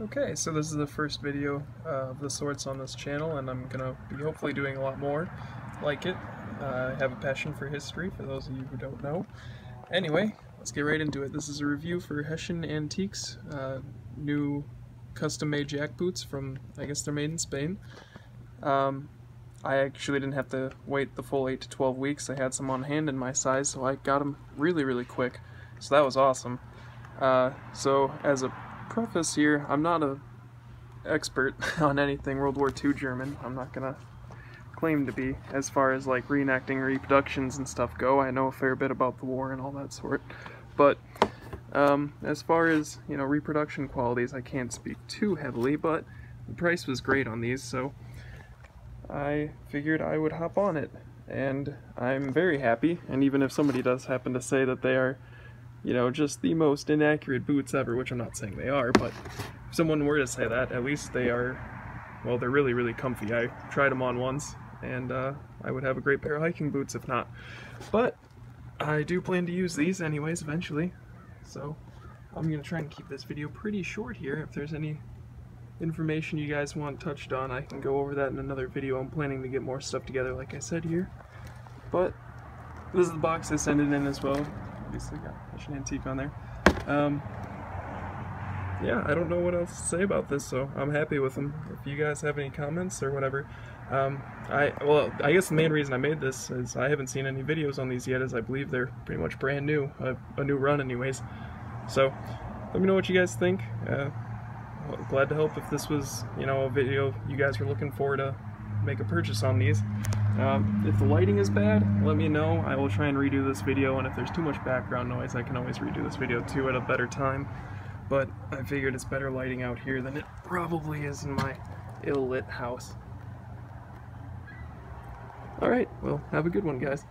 Okay, so this is the first video of the sorts on this channel, and I'm going to be hopefully doing a lot more like it. I have a passion for history, for those of you who don't know. Anyway, let's get right into it. This is a review for Hessian Antiques, new custom-made jackboots from, I guess they're made in Spain. I actually didn't have to wait the full 8 to 12 weeks. I had some on hand in my size, so I got them really quick. So that was awesome. So as a preface here, I'm not an expert on anything World War II German. I'm not gonna claim to be as far as like reenacting reproductions and stuff go. I know a fair bit about the war and all that sort, but as far as, you know, reproduction qualities, I can't speak too heavily, but the price was great on these, so I figured I would hop on it, and I'm very happy. And even if somebody does happen to say that they are, you know, just the most inaccurate boots ever, which I'm not saying they are, but if someone were to say that, at least they are, well, they're really comfy. I tried them on once, and I would have a great pair of hiking boots if not. But I do plan to use these anyways eventually, so I'm gonna try and keep this video pretty short here. If there's any information you guys want touched on, I can go over that in another video. I'm planning to get more stuff together, like I said here. But this is the box I sent it in as well. Obviously got Hessian Antique on there. Yeah, I don't know what else to say about this, so I'm happy with them. If you guys have any comments or whatever, I guess the main reason I made this is I haven't seen any videos on these yet, as I believe they're pretty much brand new, a new run anyways. So let me know what you guys think. Glad to help if this was, you know, a video you guys were looking for to make a purchase on these. If the lighting is bad, let me know. I will try and redo this video, and if there's too much background noise, I can always redo this video too at a better time. But I figured it's better lighting out here than it probably is in my ill-lit house. Alright, well, have a good one, guys.